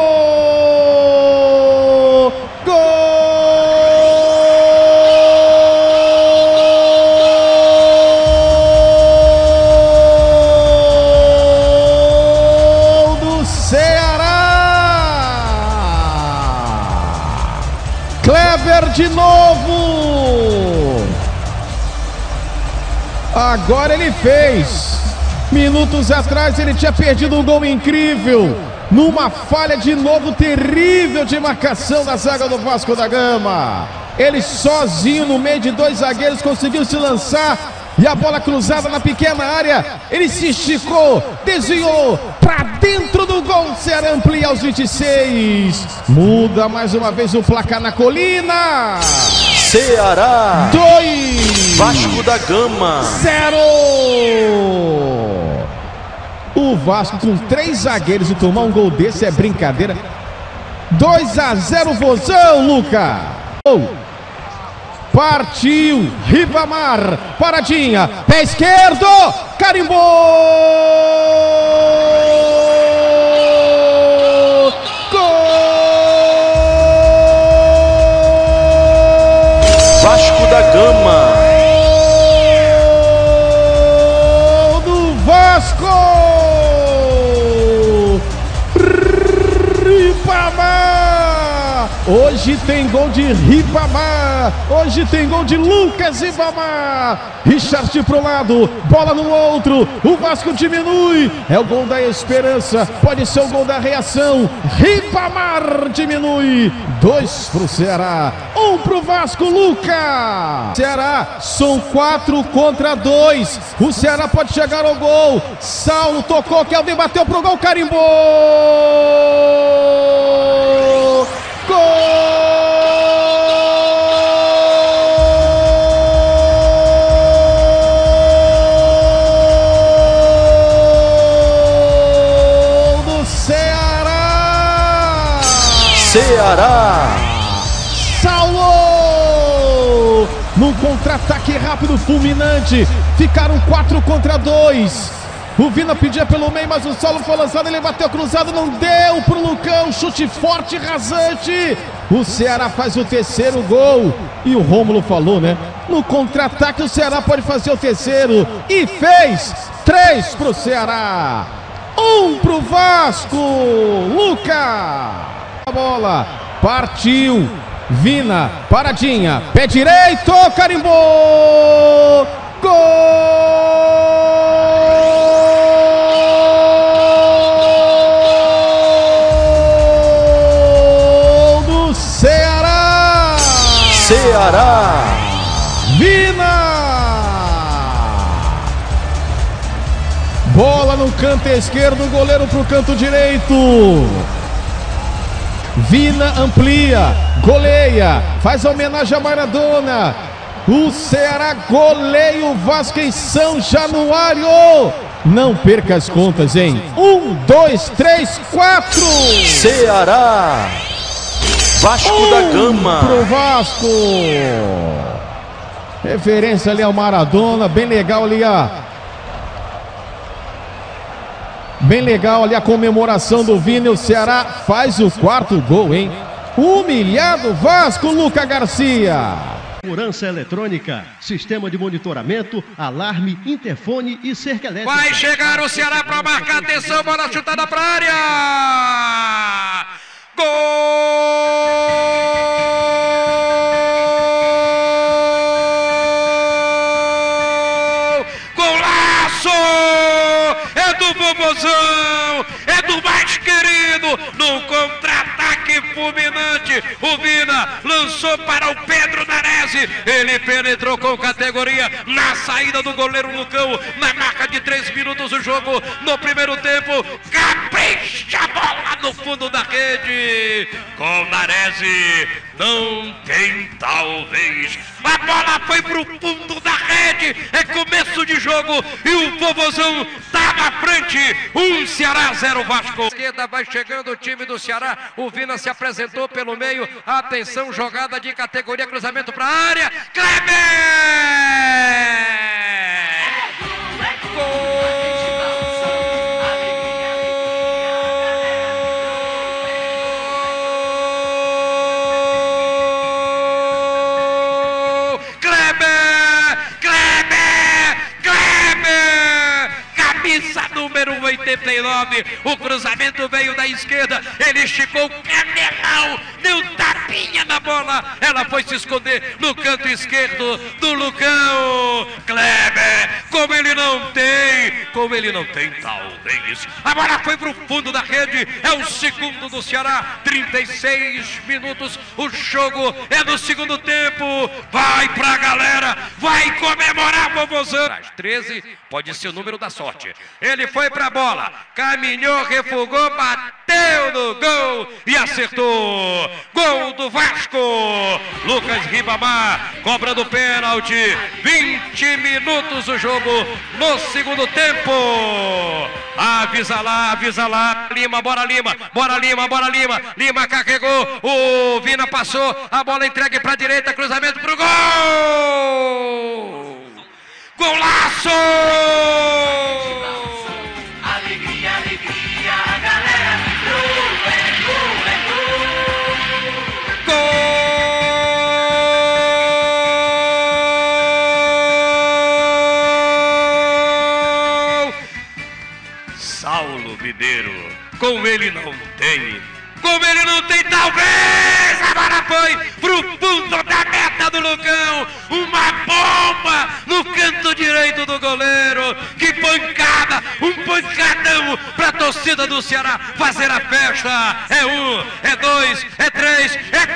Gol! Kleber de novo. Agora ele fez. Minutos atrás ele tinha perdido um gol incrível numa falha de novo terrível de marcação da zaga do Vasco da Gama. Ele sozinho no meio de dois zagueiros conseguiu se lançar e a bola cruzada na pequena área. Ele se esticou, desviou para dentro do gol. Ceará amplia aos 26. Muda mais uma vez o placar na colina. Ceará 2, Vasco da Gama 0. O Vasco com 3 zagueiros e tomar um gol desse é brincadeira. 2-0 Vozão, Luca. Partiu Ribamar, paradinha, pé esquerdo, carimbou! Gol! Vasco da Gama! Gol do Vasco! Ribamar! Hoje tem gol de Ribamar! Hoje tem gol de Lucas Ribamar. Richard pro lado, bola no outro, o Vasco diminui. É o gol da esperança, pode ser o gol da reação. Ribamar diminui. 2 pro Ceará, 1 pro Vasco, Lucas. Ceará, são 4 contra 2. O Ceará pode chegar ao gol. Saulo tocou, Kelvin bateu pro gol, carimbou! Gol! Ceará! Saulo! Num contra-ataque rápido, fulminante. Ficaram 4 contra 2. O Vina pedia pelo meio, mas o Saulo foi lançado. Ele bateu cruzado, não deu pro Lucão. Chute forte, rasante. O Ceará faz o terceiro gol. E o Rômulo falou, né? No contra-ataque, o Ceará pode fazer o terceiro. E fez. 3 pro Ceará. 1 pro Vasco. Lucas! Bola, partiu Vina, paradinha, pé direito, carimbou! Gol do Ceará! Ceará! Vina! Bola no canto esquerdo, goleiro pro canto direito. Vina amplia, goleia, faz homenagem a Maradona. O Ceará goleia o Vasco em São Januário. Não perca as contas, hein? 1, 2, 3, 4. Ceará, Vasco da Gama. Pro Vasco. Referência ali ao Maradona, bem legal ali a Bem legal ali a comemoração do Vina. O Ceará faz o quarto gol, hein? Humilhado Vasco, Lucas Garcia. Segurança eletrônica, sistema de monitoramento, alarme, interfone e cerca elétrica. Vai chegar o Ceará para marcar, atenção, bola chutada para a área. Gol! Golaço! É do Vozão, é do mais querido, no contra-ataque fulminante. O Vina lançou para o Pedro Naressi, ele penetrou com categoria na saída do goleiro Lucão, na marca de 3 minutos do jogo, no primeiro tempo. Capricha a bola no fundo da rede, com Naressi, não tem talvez. A bola foi pro fundo da rede, é começo de jogo e o Vozão tá na frente, 1 Ceará 0 Vasco. Esquerda vai chegando o time do Ceará, o Vina se apresentou pelo meio, atenção, jogada de categoria, cruzamento para a área, Kleber! Gol! Kleber! Camisa número 89, o cruzamento veio da esquerda, ele esticou o canelão, deu tapinha na bola, ela foi se esconder no canto esquerdo do Lucão. Kleber, como ele não tem talvez, a bola foi pro fundo da rede, é o segundo do Ceará, 36 minutos, o jogo é no segundo tempo, vai pra galera, vai comemorar o Vozão. 13, pode ser o número da sorte, ele foi pra bola, caminhou, refugou, bateu no gol e acertou. Gol do Vasco, Lucas Ribamar cobrando pênalti, 20 minutos o jogo no segundo tempo. Avisa lá, Lima, bora Lima, Lima carregou, o Vina passou, a bola entregue pra direita, cruzamento pro gol! Golaço! Saulo Mineiro, como ele não tem talvez, agora foi pro fundo da meta do Lucão, uma bomba no canto direito do goleiro, que pancada, um pancadão pra torcida do Ceará fazer a festa, é 1, é 2, é 3, é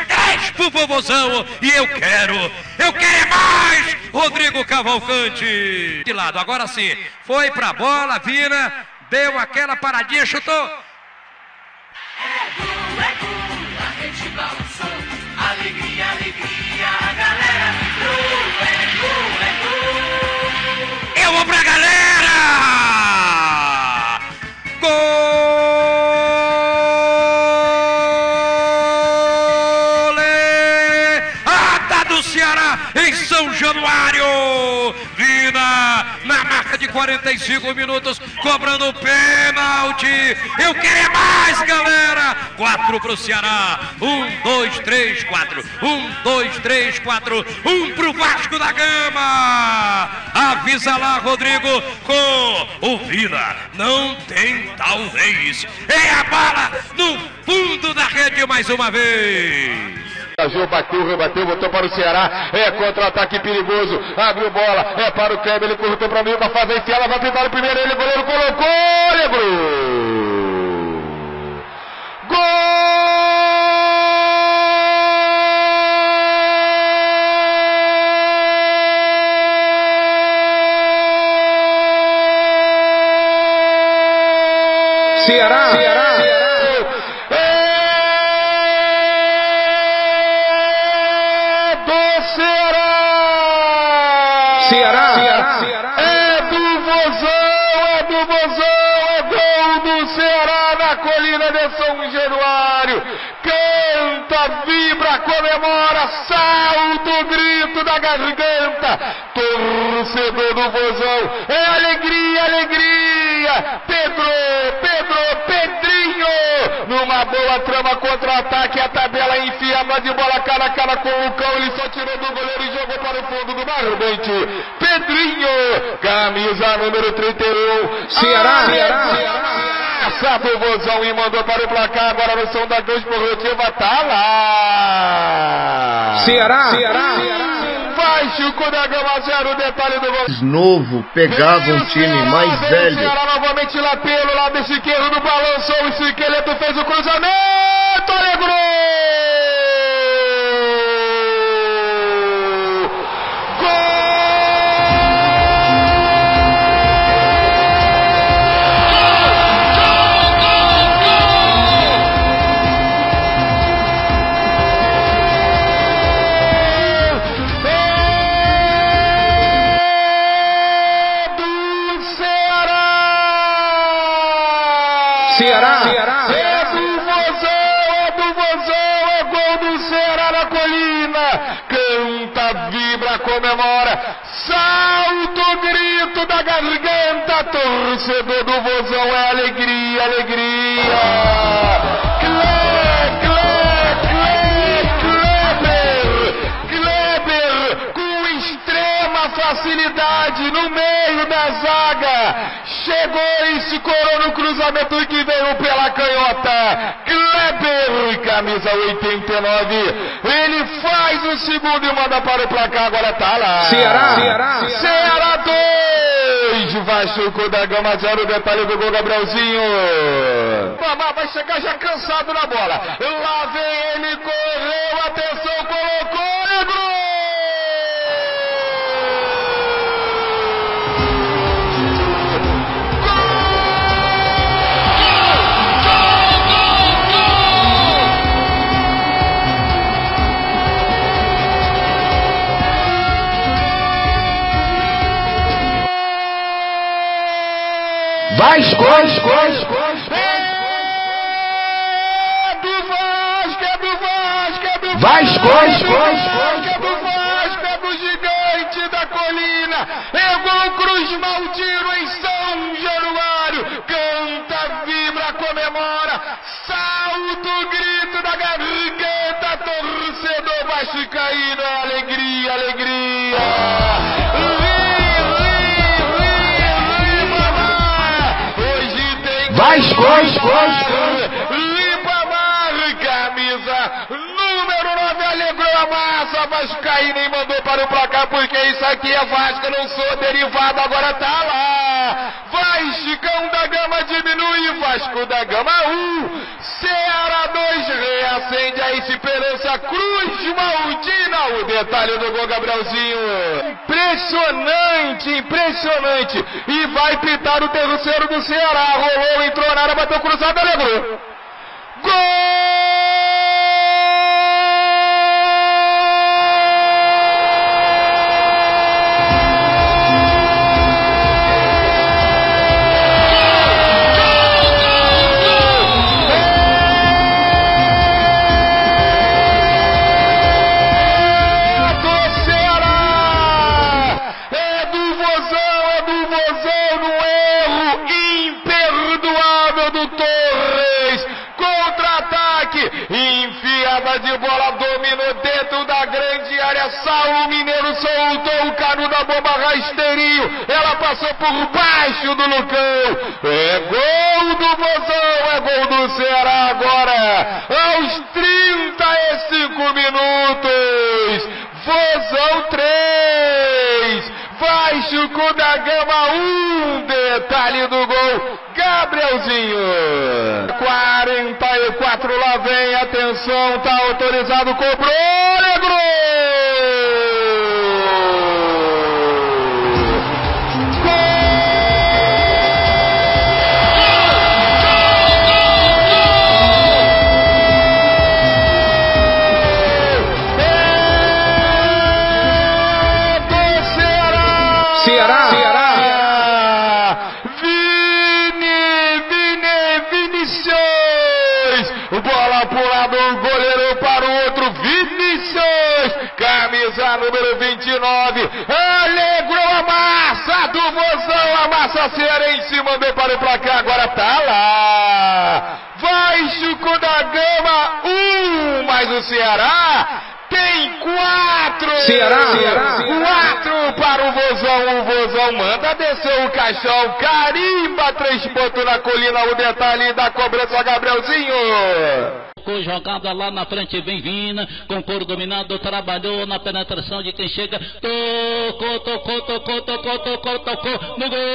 10 pro Vozão, e eu quero mais, Rodrigo Cavalcante, de lado, agora sim, foi pra bola, Vina, deu aquela paradinha, chutou. É gol, a rede balançou. Alegria, alegria, a galera vibrou. É gol. Eu vou pra galera! Goleada do Ceará em São Januário. Vina na marca de 45 minutos, cobrando o pênalti. Eu quero mais, galera. 4 pro Ceará. 1, 2, 3, 4. 1, 2, 3, 4. 1 pro Vasco da Gama. Avisa lá, Rodrigo, com o Vina. Não tem talvez. É a bala no fundo da rede mais uma vez. Bateu, rebateu, botou para o Ceará, é contra-ataque perigoso, abriu bola, é para o Kleber, ele cortou para o meio, para fazer se ela vai pintar o primeiro, ele, goleiro, colocou, lembrou! Gol! Ceará! Ceará! É do Vozão, é gol do Ceará na colina de São Januário. Canta, vibra, comemora, salta o grito. grito da garganta, torcedor do Vozão, é alegria, alegria, Pedrinho, numa boa trama contra-ataque, a tabela enfia, mas de bola cara a cara com o Lucão, ele só tirou do goleiro e jogou para o fundo do barbante, Pedrinho, camisa número 31, Ceará. Sabe o Vozão e mandou para o placar. Agora no som da grande esportiva tá lá. Ceará. Vai Chico da Gama 0, detalhe do Vozão. Novo, pegava um time mais velho. Ceará novamente lá pelo lado esquerdo do balanço. O Siqueleto fez o cruzamento. Olha gol! Canta, vibra, comemora, salta o grito da garganta, torcedor do Vozão, é alegria, alegria. Kleber, com extrema facilidade no meio da zaga, chegou e se corou no cruzamento que veio pela canhota. Kleber, camisa 89, ele faz o segundo e manda para o placar, agora tá lá. Ceará 2, Vasco da Gama 0, detalhe do gol, Gabrielzinho. Babá vai chegar já cansado na bola, lá vem ele, correu, atenção, colocou e gol! Vasco, é do gigante da colina, é gol Cruz Maltino em São Januário, canta, vibra, comemora, salta o grito da garganta, torcedor vascaíno, é alegria, alegria. Ribamar, camisa número 9, alegrou a massa vascaína e mandou para o placar, porque isso aqui é Vasco, não sou derivado, agora tá lá. Vai Chicão da Gama, diminui, Vasco da Gama 1, Ceará 2, reacende a esperança, Cruz Maltina, o detalhe do gol, Gabrielzinho. Impressionante, e vai pintar o terceiro do Ceará, rolou, entrou na área, bateu cruzado, alegrou. Gol! De bola, dominou dentro da grande área, Saulo Mineiro soltou o cano da bomba, rasteirinho, ela passou por baixo do Lucão, é gol do Vozão, é gol do Ceará agora, aos 35 minutos, Vozão 3, Vasco da Gama 1, detalhe do gol, Gabrielzinho, 44, lá vem, atenção, tá autorizado, cobrou, alegrou! Bola para o lado, o goleiro para o outro, Vinicius, camisa camisa número 29, alegrou a massa do Vozão, a massa cearense, mandou para o placar, agora tá lá, vai Chico da Gama, mas o Ceará tem quatro para o Vozão manda descer o caixão, carimba, 3 pontos na colina, o detalhe da cobrança, Gabrielzinho. Jogada lá na frente, vem Vina, com couro dominado, trabalhou na penetração de quem chega, tocou, no gol,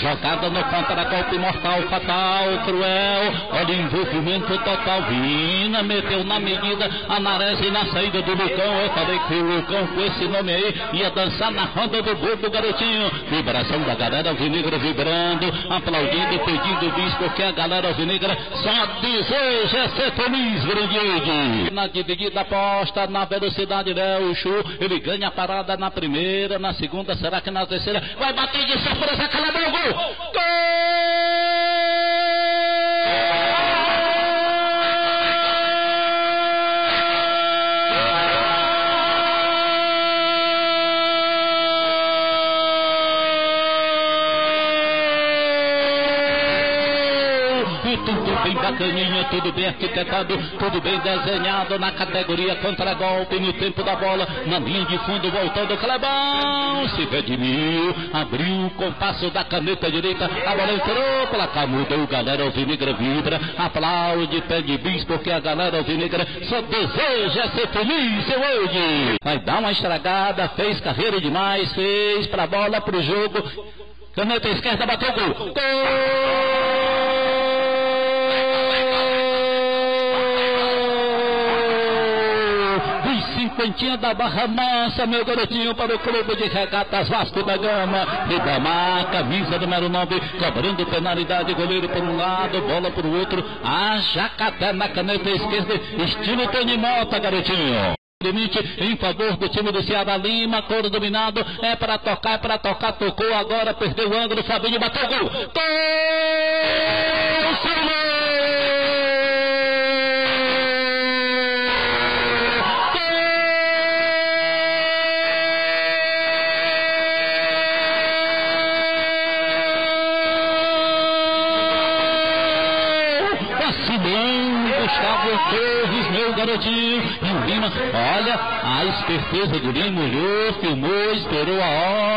jogada no contra-golpe mortal, fatal, cruel, olha o envolvimento total, Vina meteu na medida, a Nares na saída do Lucão, eu falei que o Lucão com esse nome aí ia dançar na roda do gol do garotinho, vibração da galera alvinegra vibrando, aplaudindo, pedindo visto que a galera alvinegra só deseja ser feliz, Brindinho. Na dividida aposta, na velocidade Léo Chu, ele ganha a parada na primeira, na segunda, será que na terceira, vai bater de surpresa, calabou o gol! Tudo bem bacaninha, tudo bem arquitetado, tudo bem desenhado na categoria contra-golpe, no tempo da bola, na linha de fundo, voltando, Clebão, se redimiu, abriu o compasso da caneta direita, a bola entrou, placar mudou, galera alvinegra vibra, aplaude, pede bis, porque a galera alvinegra só deseja ser feliz hoje. Vai dar uma estragada, fez carreira demais, fez pra bola, pro jogo, caneta esquerda, bateu gol, gol! Cantinha da Barra Mansa, meu garotinho, para o clube de regatas Vasco da Gama, Ribamar, camisa número 9, cobrando penalidade, goleiro por um lado, bola por outro, a jacaté na caneta esquerda, estilo Tony Mota, garotinho. Limite em favor do time do Ceará, Lima, couro dominado, é para tocar, tocou agora, perdeu o ângulo, Fabinho bateu gol, Gustavo Torres, meu garotinho, e o Lima, olha a esperteza do Lima, olhou, filmou, esperou a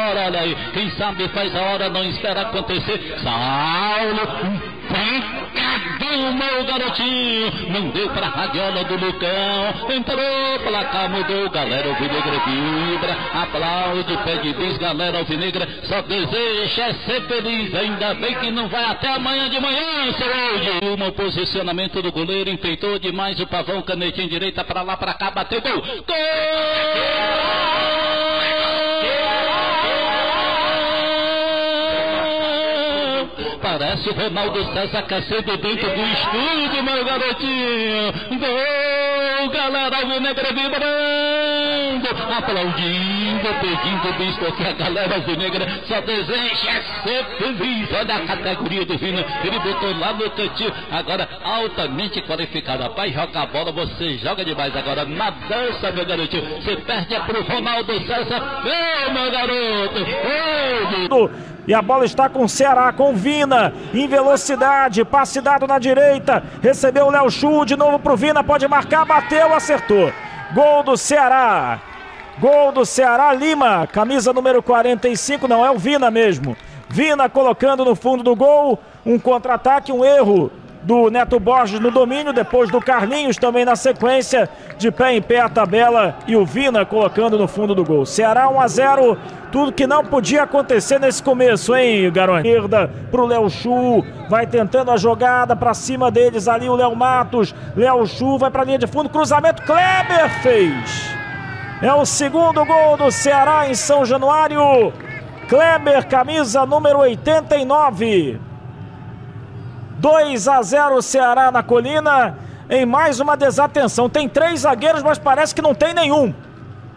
hora, olha aí, quem sabe faz a hora, não espera acontecer, Saulo, um pancadão, meu garotinho, não deu pra radiola do Lucão, entrou, placar mudou, galera alvinegra vibra, aplaude, pede bis, galera alvinegra, só deseja ser feliz, ainda bem que não vai até amanhã de manhã, seu hoje. O posicionamento do goleiro, enfeitou demais o pavão, canetinho direita pra lá, pra cá, bateu gol, gol! Parece o Ronaldo César cacete dentro do estúdio, meu garotinho. Gol, galera alvinegra vibrando, aplaudindo, pedindo bis, porque a galera alvinegra só deseja ser feliz. Olha a categoria do Vina, ele botou lá no cantinho, agora altamente qualificado. Rapaz, joga a bola, você joga demais agora. Na dança, meu garotinho, você perde pro Ronaldo César. Ei, meu garoto, ei. E a bola está com o Ceará, com o Vina, em velocidade, passe dado na direita, recebeu o Léo Chu, de novo pro Vina, pode marcar, bateu, acertou. Gol do Ceará, Lima, camisa número 45, não, é o Vina mesmo. Vina colocando no fundo do gol, um contra-ataque, um erro do Neto Borges no domínio, depois do Carlinhos também na sequência, de pé em pé a tabela e o Vina colocando no fundo do gol. Ceará 1 a 0. Tudo que não podia acontecer nesse começo, hein, Garone? Perda pro Léo Chu, vai tentando a jogada pra cima deles ali o Léo Matos. Léo Chu vai pra linha de fundo, cruzamento, Kleber fez. É o segundo gol do Ceará em São Januário. Kleber, camisa número 89. 2-0 o Ceará na Colina, em mais uma desatenção. Tem três zagueiros, mas parece que não tem nenhum.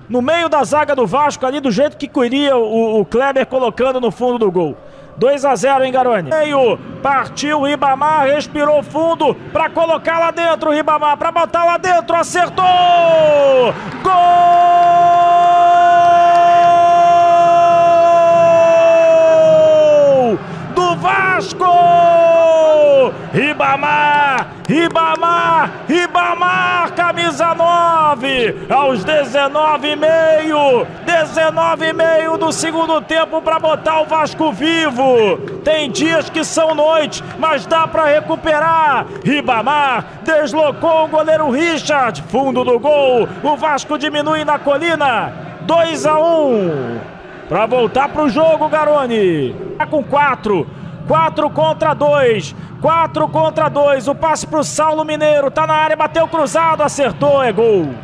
No meio da zaga do Vasco, ali do jeito que queria o Kleber colocando no fundo do gol. 2-0, hein, Garoni? Meio, partiu o Ribamar, respirou fundo pra colocar lá dentro o Ribamar, pra botar lá dentro, acertou! Gol! Do Vasco! Ribamar! Ribamar! Ribamar! Camisa 9! Aos 19 e meio do segundo tempo para botar o Vasco vivo. Tem dias que são noite, mas dá para recuperar. Ribamar deslocou o goleiro Richard, fundo do gol. O Vasco diminui na Colina. 2-1. Para voltar pro jogo, Garoni. Tá com 4 contra 2, o passe pro Saulo Mineiro, tá na área, bateu cruzado, acertou, é gol.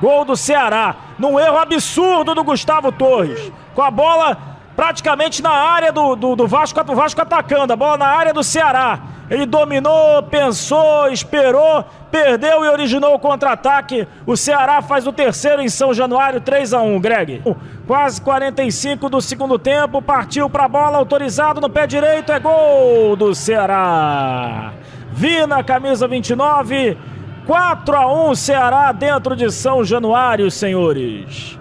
Gol do Ceará, num erro absurdo do Gustavo Torres, com a bola praticamente na área do Vasco, o Vasco atacando, a bola na área do Ceará. Ele dominou, pensou, esperou, perdeu e originou o contra-ataque. O Ceará faz o terceiro em São Januário, 3-1, Greg. Quase 45 do segundo tempo, partiu pra bola, autorizado no pé direito, é gol do Ceará. Vina, camisa 29, 4-1, Ceará dentro de São Januário, senhores.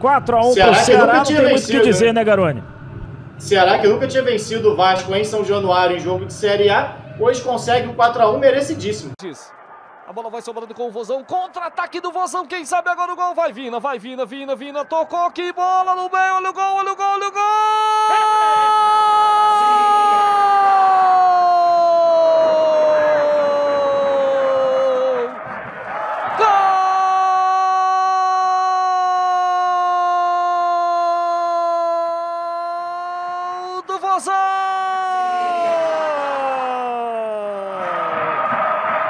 4-1 pro Ceará, não tem muito o que dizer, né, Garoni? Ceará, que nunca tinha vencido o Vasco em São Januário em jogo de Série A, hoje consegue o 4-1 merecidíssimo. A bola vai sobrando com o Vozão, contra-ataque do Vozão, quem sabe agora o gol, vai Vina, tocou, que bola no meio, olha o gol!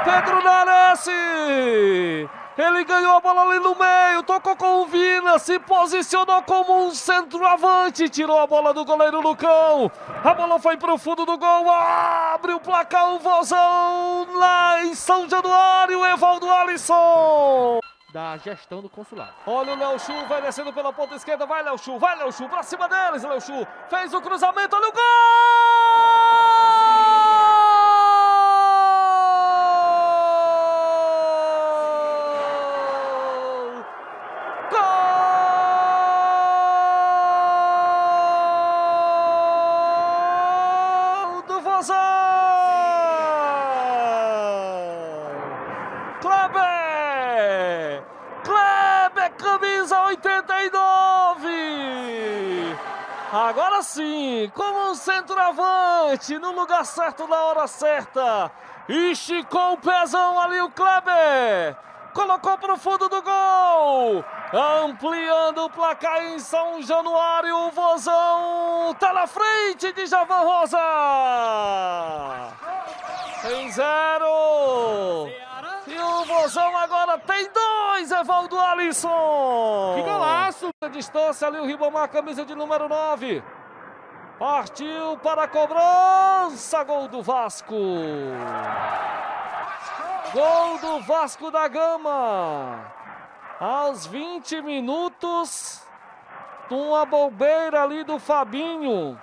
Pedro Naressi, ele ganhou a bola ali no meio, tocou com o Vina, se posicionou como um centroavante, tirou a bola do goleiro Lucão, a bola foi pro fundo do gol, abre o placar o Vozão lá em São Januário, Evaldo Alisson. Da gestão do consulado. Olha o Léo Chu, vai descendo pela ponta esquerda, vai Léo Chu, pra cima deles, Léo Chu, fez o cruzamento, olha o gol! Kleber, camisa 89, agora sim, como um centroavante, no lugar certo, na hora certa, esticou o pezão ali o Kleber, colocou pro fundo do gol, ampliando o placar em São Januário, o Vozão tá na frente de Javan Rosa, 3-0. E o Vozão agora tem 2, Evaldo Alisson! Que golaço! A distância ali, o Ribamar, camisa de número 9. Partiu para a cobrança, gol do Vasco! Gol do Vasco da Gama! Aos 20 minutos, uma bobeira ali do Fabinho.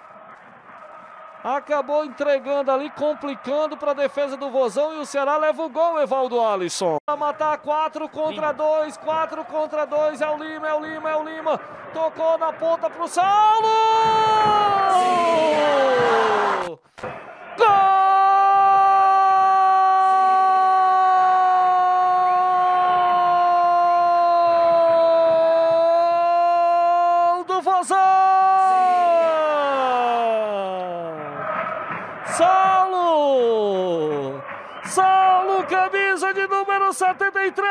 Acabou entregando ali, complicando para a defesa do Vozão e o Ceará leva o gol, Evaldo Alisson. Para matar 4 contra 2, é o Lima. Tocou na ponta pro Saulo! Gol! Saulo, camisa de número 73,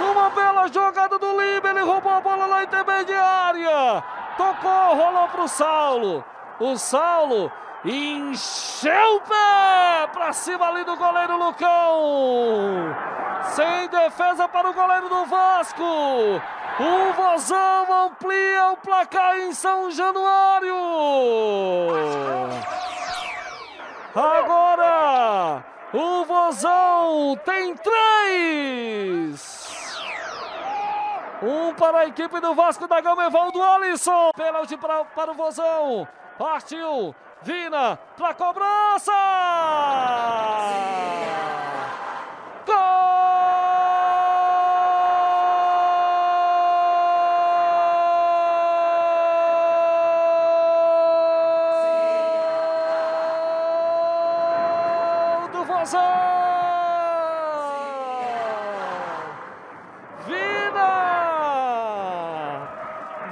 uma bela jogada do Lima, ele roubou a bola na intermediária, tocou, rolou pro Saulo, o Saulo encheu o pé pra cima ali do goleiro Lucão, sem defesa para o goleiro do Vasco, O Vozão amplia o placar em São Januário. Agora o Vozão tem 3. 1 para a equipe do Vasco da Gama, Evaldo Alisson. Pênalti para o Vozão. Partiu Vina para cobrança.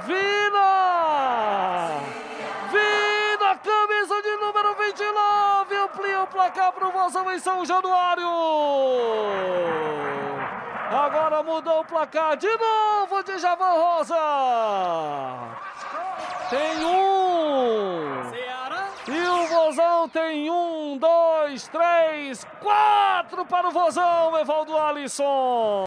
Vina, camisa de número 29, amplia o placar para o Vozão em São Januário. Agora mudou o placar de novo de Djavan Rosa. Tem 1. E o Vozão tem 1, 2, 3, 4 para o Vozão, Evaldo Alisson.